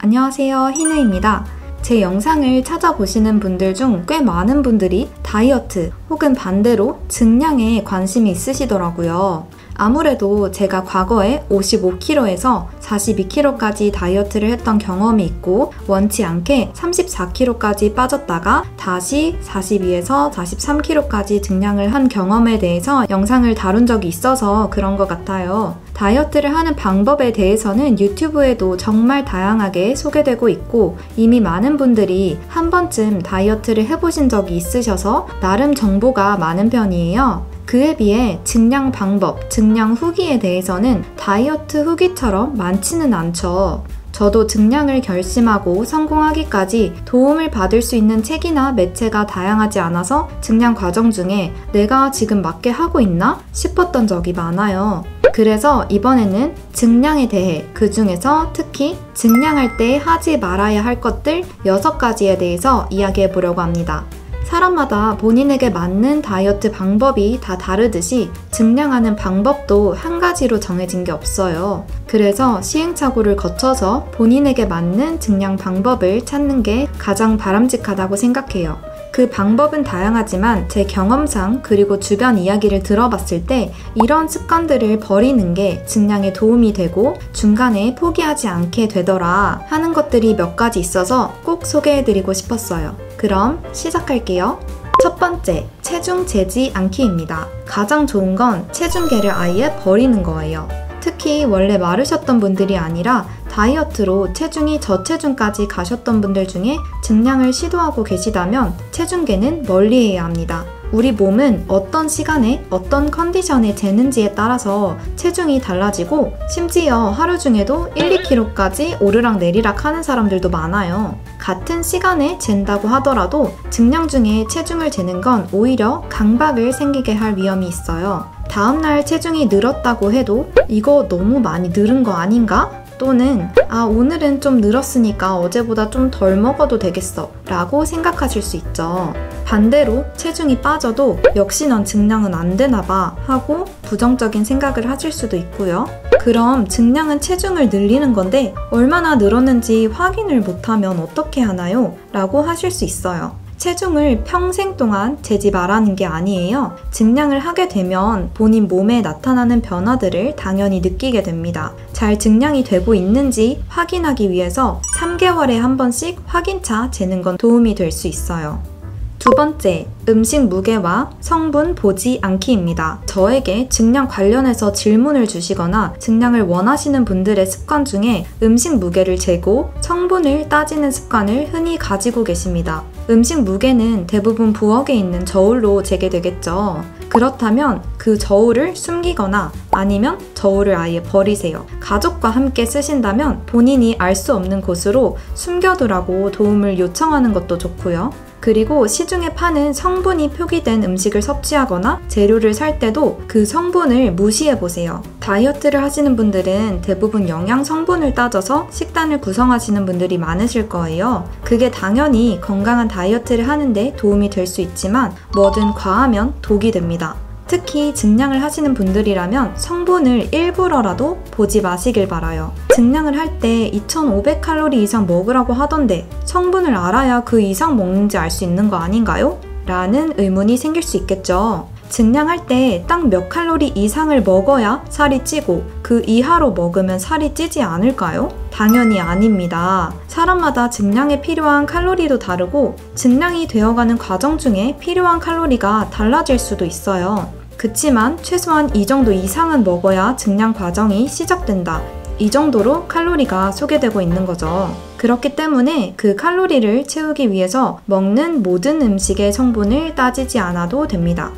안녕하세요, 희느입니다. 제 영상을 찾아보시는 분들 중 꽤 많은 분들이 다이어트 혹은 반대로 증량에 관심이 있으시더라고요. 아무래도 제가 과거에 55kg에서 42kg까지 다이어트를 했던 경험이 있고 원치 않게 34kg까지 빠졌다가 다시 42에서 43kg까지 증량을 한 경험에 대해서 영상을 다룬 적이 있어서 그런 것 같아요. 다이어트를 하는 방법에 대해서는 유튜브에도 정말 다양하게 소개되고 있고 이미 많은 분들이 한 번쯤 다이어트를 해보신 적이 있으셔서 나름 정보가 많은 편이에요. 그에 비해 증량 방법, 증량 후기에 대해서는 다이어트 후기처럼 많지는 않죠. 저도 증량을 결심하고 성공하기까지 도움을 받을 수 있는 책이나 매체가 다양하지 않아서 증량 과정 중에 내가 지금 맞게 하고 있나 싶었던 적이 많아요. 그래서 이번에는 증량에 대해 그 중에서 특히 증량할 때 하지 말아야 할 것들 6가지에 대해서 이야기해 보려고 합니다. 사람마다 본인에게 맞는 다이어트 방법이 다 다르듯이 증량하는 방법도 한 가지로 정해진 게 없어요. 그래서 시행착오를 거쳐서 본인에게 맞는 증량 방법을 찾는 게 가장 바람직하다고 생각해요. 그 방법은 다양하지만 제 경험상 그리고 주변 이야기를 들어봤을 때 이런 습관들을 버리는 게 증량에 도움이 되고 중간에 포기하지 않게 되더라 하는 것들이 몇 가지 있어서 꼭 소개해드리고 싶었어요. 그럼 시작할게요. 첫 번째, 체중 재지 않기입니다. 가장 좋은 건 체중계를 아예 버리는 거예요. 특히 원래 마르셨던 분들이 아니라 다이어트로 체중이 저체중까지 가셨던 분들 중에 증량을 시도하고 계시다면 체중계는 멀리해야 합니다. 우리 몸은 어떤 시간에 어떤 컨디션에 재는지에 따라서 체중이 달라지고 심지어 하루 중에도 1, 2kg까지 오르락 내리락 하는 사람들도 많아요. 같은 시간에 잰다고 하더라도 증량 중에 체중을 재는 건 오히려 강박을 생기게 할 위험이 있어요. 다음날 체중이 늘었다고 해도 이거 너무 많이 늘은 거 아닌가? 또는 아 오늘은 좀 늘었으니까 어제보다 좀 덜 먹어도 되겠어 라고 생각하실 수 있죠. 반대로 체중이 빠져도 역시 넌 증량은 안 되나 봐 하고 부정적인 생각을 하실 수도 있고요. 그럼 증량은 체중을 늘리는 건데 얼마나 늘었는지 확인을 못하면 어떻게 하나요? 라고 하실 수 있어요. 체중을 평생 동안 재지 말라는 게 아니에요. 증량을 하게 되면 본인 몸에 나타나는 변화들을 당연히 느끼게 됩니다. 잘 증량이 되고 있는지 확인하기 위해서 3개월에 한 번씩 확인차 재는 건 도움이 될 수 있어요. 두 번째, 음식 무게와 성분 보지 않기입니다. 저에게 증량 관련해서 질문을 주시거나 증량을 원하시는 분들의 습관 중에 음식 무게를 재고 성분을 따지는 습관을 흔히 가지고 계십니다. 음식 무게는 대부분 부엌에 있는 저울로 재게 되겠죠. 그렇다면 그 저울을 숨기거나 아니면 저울을 아예 버리세요. 가족과 함께 쓰신다면 본인이 알 수 없는 곳으로 숨겨두라고 도움을 요청하는 것도 좋고요. 그리고 시중에 파는 성분이 표기된 음식을 섭취하거나 재료를 살 때도 그 성분을 무시해보세요. 다이어트를 하시는 분들은 대부분 영양 성분을 따져서 식단을 구성하시는 분들이 많으실 거예요. 그게 당연히 건강한 다이어트를 하는데 도움이 될 수 있지만 뭐든 과하면 독이 됩니다. 특히 증량을 하시는 분들이라면 성분을 일부러라도 보지 마시길 바라요. 증량을 할 때 2500칼로리 이상 먹으라고 하던데 성분을 알아야 그 이상 먹는지 알 수 있는 거 아닌가요? 라는 의문이 생길 수 있겠죠. 증량할 때 딱 몇 칼로리 이상을 먹어야 살이 찌고 그 이하로 먹으면 살이 찌지 않을까요? 당연히 아닙니다. 사람마다 증량에 필요한 칼로리도 다르고 증량이 되어가는 과정 중에 필요한 칼로리가 달라질 수도 있어요. 그치만 최소한 이 정도 이상은 먹어야 증량 과정이 시작된다. 이 정도로 칼로리가 소개되고 있는 거죠. 그렇기 때문에 그 칼로리를 채우기 위해서 먹는 모든 음식의 성분을 따지지 않아도 됩니다.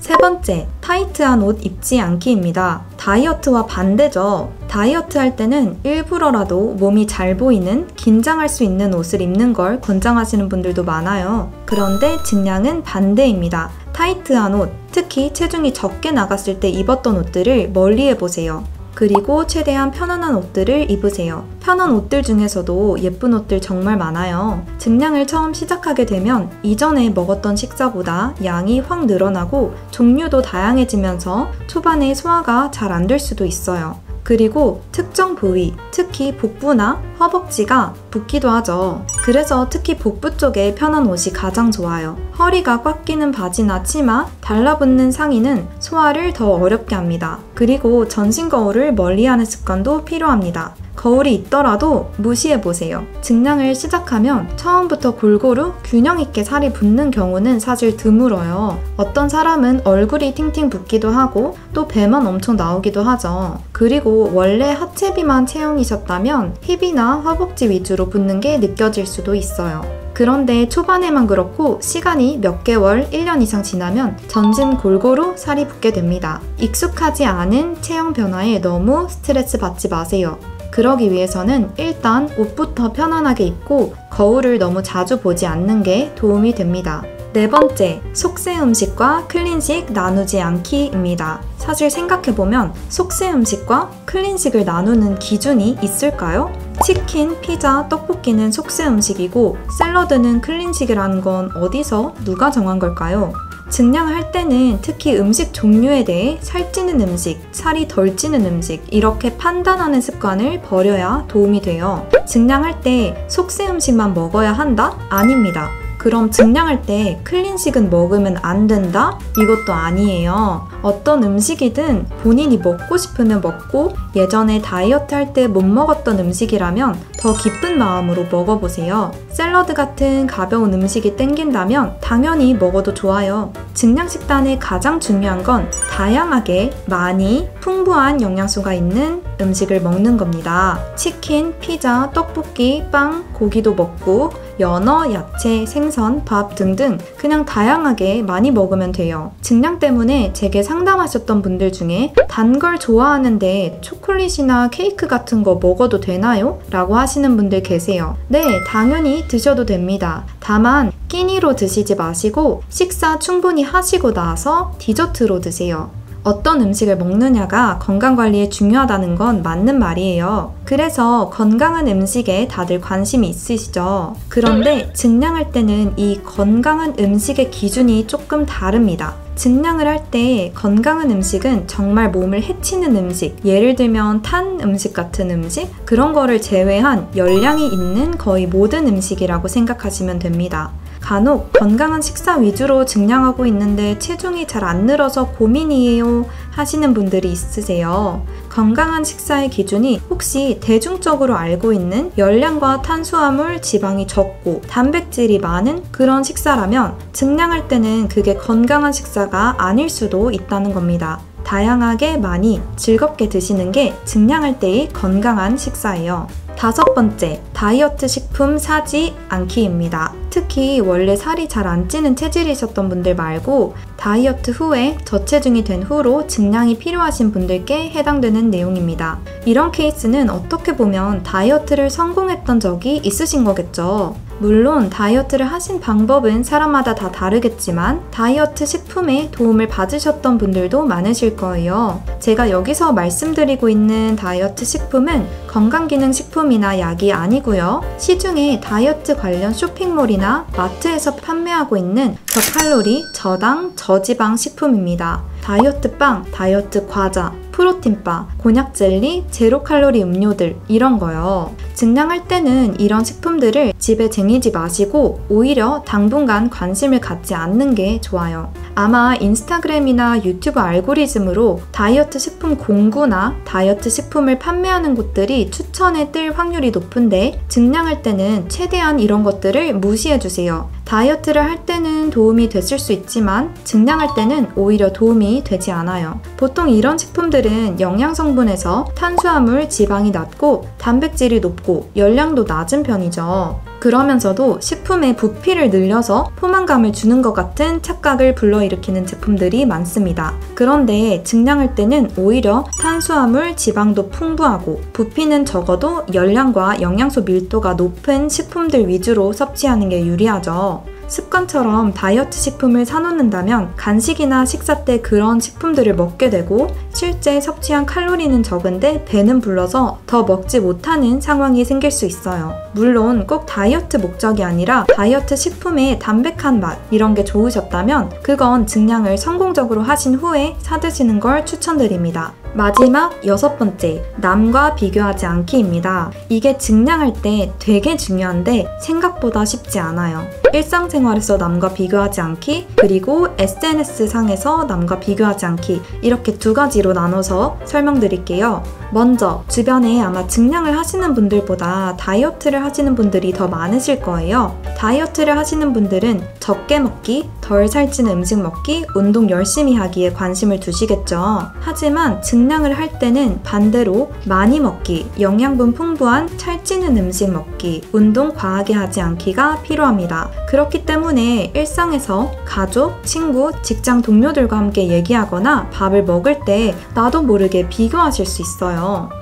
세 번째, 타이트한 옷 입지 않기입니다. 다이어트와 반대죠. 다이어트 할 때는 일부러라도 몸이 잘 보이는, 긴장할 수 있는 옷을 입는 걸 권장하시는 분들도 많아요. 그런데 증량은 반대입니다. 타이트한 옷, 특히 체중이 적게 나갔을 때 입었던 옷들을 멀리해보세요. 그리고 최대한 편안한 옷들을 입으세요. 편한 옷들 중에서도 예쁜 옷들 정말 많아요. 증량을 처음 시작하게 되면 이전에 먹었던 식사보다 양이 확 늘어나고 종류도 다양해지면서 초반에 소화가 잘 안 될 수도 있어요. 그리고 특정 부위, 특히 복부나 허벅지가 붙기도 하죠. 그래서 특히 복부 쪽에 편한 옷이 가장 좋아요. 허리가 꽉 끼는 바지나 치마, 달라붙는 상의는 소화를 더 어렵게 합니다. 그리고 전신 거울을 멀리하는 습관도 필요합니다. 거울이 있더라도 무시해보세요. 증량을 시작하면 처음부터 골고루 균형 있게 살이 붙는 경우는 사실 드물어요. 어떤 사람은 얼굴이 팅팅 붓기도 하고 또 배만 엄청 나오기도 하죠. 그리고 원래 하체비만 체형이셨다면 힙이나 허벅지 위주로 붓는 게 느껴질 수도 있어요. 그런데 초반에만 그렇고 시간이 몇 개월, 1년 이상 지나면 전신 골고루 살이 붙게 됩니다. 익숙하지 않은 체형 변화에 너무 스트레스 받지 마세요. 그러기 위해서는 일단 옷부터 편안하게 입고 거울을 너무 자주 보지 않는 게 도움이 됩니다. 4번째, 속세 음식과 클린식 나누지 않기입니다. 사실 생각해보면 속세 음식과 클린식을 나누는 기준이 있을까요? 치킨, 피자, 떡볶이는 속세 음식이고 샐러드는 클린식이라는 건 어디서 누가 정한 걸까요? 증량할 때는 특히 음식 종류에 대해 살찌는 음식, 살이 덜 찌는 음식 이렇게 판단하는 습관을 버려야 도움이 돼요. 증량할 때 속세 음식만 먹어야 한다? 아닙니다. 그럼 증량할 때 클린식은 먹으면 안 된다? 이것도 아니에요. 어떤 음식이든 본인이 먹고 싶으면 먹고 예전에 다이어트 할 때 못 먹었던 음식이라면 더 기쁜 마음으로 먹어보세요. 샐러드 같은 가벼운 음식이 땡긴다면 당연히 먹어도 좋아요. 증량 식단의 가장 중요한 건 다양하게 많이 풍부한 영양소가 있는 음식을 먹는 겁니다. 치킨, 피자, 떡볶이, 빵, 고기도 먹고 연어, 야채, 생선, 밥 등등 그냥 다양하게 많이 먹으면 돼요. 증량 때문에 제게 상담하셨던 분들 중에 단 걸 좋아하는데 초콜릿이나 케이크 같은 거 먹어도 되나요? 라고 하시는 분들 계세요. 네, 당연히 드셔도 됩니다. 다만 끼니로 드시지 마시고 식사 충분히 하시고 나서 디저트로 드세요. 어떤 음식을 먹느냐가 건강관리에 중요하다는 건 맞는 말이에요. 그래서 건강한 음식에 다들 관심이 있으시죠. 그런데 증량할 때는 이 건강한 음식의 기준이 조금 다릅니다. 증량을 할 때 건강한 음식은 정말 몸을 해치는 음식, 예를 들면 탄 음식 같은 음식 그런 거를 제외한 열량이 있는 거의 모든 음식이라고 생각하시면 됩니다. 간혹 건강한 식사 위주로 증량하고 있는데 체중이 잘 안 늘어서 고민이에요 하시는 분들이 있으세요. 건강한 식사의 기준이 혹시 대중적으로 알고 있는 열량과 탄수화물, 지방이 적고 단백질이 많은 그런 식사라면 증량할 때는 그게 건강한 식사가 아닐 수도 있다는 겁니다. 다양하게 많이 즐겁게 드시는 게 증량할 때의 건강한 식사예요. 5번째, 다이어트 식품 사지 않기입니다. 특히 원래 살이 잘 안 찌는 체질이셨던 분들 말고 다이어트 후에 저체중이 된 후로 증량이 필요하신 분들께 해당되는 내용입니다. 이런 케이스는 어떻게 보면 다이어트를 성공했던 적이 있으신 거겠죠. 물론 다이어트를 하신 방법은 사람마다 다 다르겠지만 다이어트 식품에 도움을 받으셨던 분들도 많으실 거예요. 제가 여기서 말씀드리고 있는 다이어트 식품은 건강기능식품이나 약이 아니고요. 시중에 다이어트 관련 쇼핑몰이나 마트에서 판매하고 있는 저칼로리, 저당, 저지방 식품입니다. 다이어트 빵, 다이어트 과자, 프로틴바, 곤약젤리, 제로칼로리 음료들 이런 거요. 증량할 때는 이런 식품들을 집에 쟁이지 마시고 오히려 당분간 관심을 갖지 않는 게 좋아요. 아마 인스타그램이나 유튜브 알고리즘으로 다이어트 식품 공구나 다이어트 식품을 판매하는 곳들이 추천에 뜰 확률이 높은데 증량할 때는 최대한 이런 것들을 무시해주세요. 다이어트를 할 때는 도움이 됐을 수 있지만 증량할 때는 오히려 도움이 되지 않아요. 보통 이런 식품들은 영양 성분에서 탄수화물, 지방이 낮고 단백질이 높고 열량도 낮은 편이죠. 그러면서도 식품의 부피를 늘려서 포만감을 주는 것 같은 착각을 불러일으키는 제품들이 많습니다. 그런데 증량할 때는 오히려 탄수화물, 지방도 풍부하고 부피는 적어도 열량과 영양소 밀도가 높은 식품들 위주로 섭취하는 게 유리하죠. 습관처럼 다이어트 식품을 사놓는다면 간식이나 식사 때 그런 식품들을 먹게 되고 실제 섭취한 칼로리는 적은데 배는 불러서 더 먹지 못하는 상황이 생길 수 있어요. 물론 꼭 다이어트 목적이 아니라 다이어트 식품의 담백한 맛 이런 게 좋으셨다면 그건 증량을 성공적으로 하신 후에 사드시는 걸 추천드립니다. 마지막 6번째, 남과 비교하지 않기입니다. 이게 증량할 때 되게 중요한데 생각보다 쉽지 않아요. 일상생활에서 남과 비교하지 않기, 그리고 SNS 상에서 남과 비교하지 않기 이렇게 두 가지로 나눠서 설명드릴게요. 먼저 주변에 아마 증량을 하시는 분들보다 다이어트를 하시는 분들이 더 많으실 거예요. 다이어트를 하시는 분들은 적게 먹기, 덜 살찌는 음식 먹기, 운동 열심히 하기에 관심을 두시겠죠. 하지만 증량을 할 때는 반대로 많이 먹기, 영양분 풍부한 찰지는 음식 먹기, 운동 과하게 하지 않기가 필요합니다. 그렇기 때문에 일상에서 가족, 친구, 직장 동료들과 함께 얘기하거나 밥을 먹을 때 나도 모르게 비교하실 수 있어요.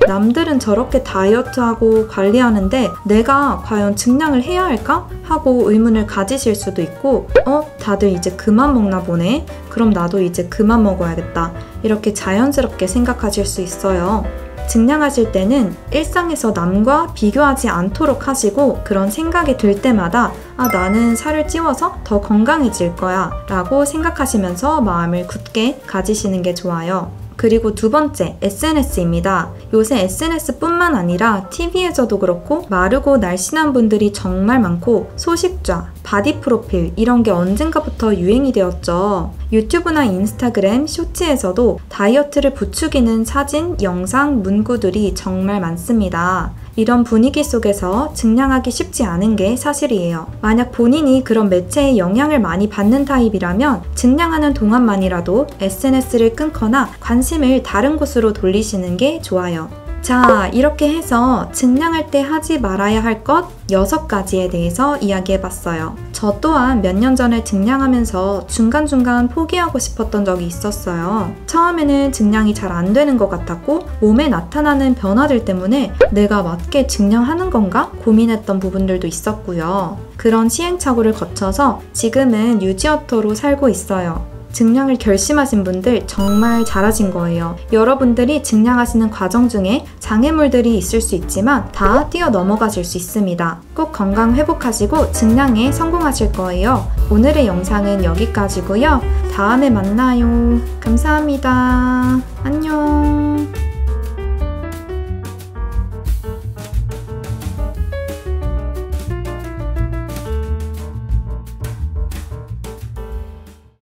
남들은 저렇게 다이어트하고 관리하는데 내가 과연 증량을 해야 할까? 하고 의문을 가지실 수도 있고 다들 이제 그만 먹나 보네? 그럼 나도 이제 그만 먹어야겠다. 이렇게 자연스럽게 생각하실 수 있어요. 증량하실 때는 일상에서 남과 비교하지 않도록 하시고 그런 생각이 들 때마다 아, 나는 살을 찌워서 더 건강해질 거야 라고 생각하시면서 마음을 굳게 가지시는 게 좋아요. 그리고 두 번째, SNS입니다. 요새 SNS뿐만 아니라 TV에서도 그렇고 마르고 날씬한 분들이 정말 많고 소식좌, 바디 프로필 이런 게 언젠가부터 유행이 되었죠. 유튜브나 인스타그램, 쇼츠에서도 다이어트를 부추기는 사진, 영상, 문구들이 정말 많습니다. 이런 분위기 속에서 증량하기 쉽지 않은 게 사실이에요. 만약 본인이 그런 매체에 영향을 많이 받는 타입이라면 증량하는 동안만이라도 SNS를 끊거나 관심을 다른 곳으로 돌리시는 게 좋아요. 자, 이렇게 해서 증량할 때 하지 말아야 할 것 6가지에 대해서 이야기해봤어요. 저 또한 몇 년 전에 증량하면서 중간중간 포기하고 싶었던 적이 있었어요. 처음에는 증량이 잘 안 되는 것 같았고 몸에 나타나는 변화들 때문에 내가 맞게 증량하는 건가 고민했던 부분들도 있었고요. 그런 시행착오를 거쳐서 지금은 유지어터로 살고 있어요. 증량을 결심하신 분들 정말 잘하신 거예요. 여러분들이 증량하시는 과정 중에 장애물들이 있을 수 있지만 다 뛰어넘어가실 수 있습니다. 꼭 건강 회복하시고 증량에 성공하실 거예요. 오늘의 영상은 여기까지고요. 다음에 만나요. 감사합니다. 안녕.